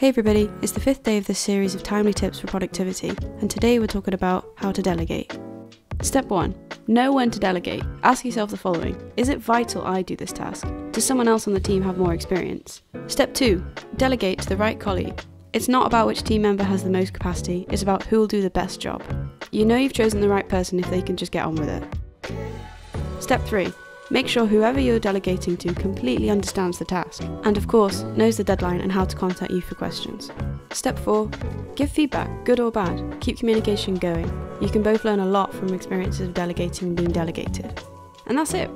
Hey everybody, it's the fifth day of this series of Timely tips for productivity, and today we're talking about how to delegate. Step 1. Know when to delegate. Ask yourself the following. Is it vital I do this task? Does someone else on the team have more experience? Step 2. Delegate to the right colleague. It's not about which team member has the most capacity, it's about who will do the best job. You know you've chosen the right person if they can just get on with it. Step 3. Make sure whoever you're delegating to completely understands the task, and of course, knows the deadline and how to contact you for questions. Step 4. Give feedback, good or bad. Keep communication going. You can both learn a lot from experiences of delegating and being delegated. And that's it.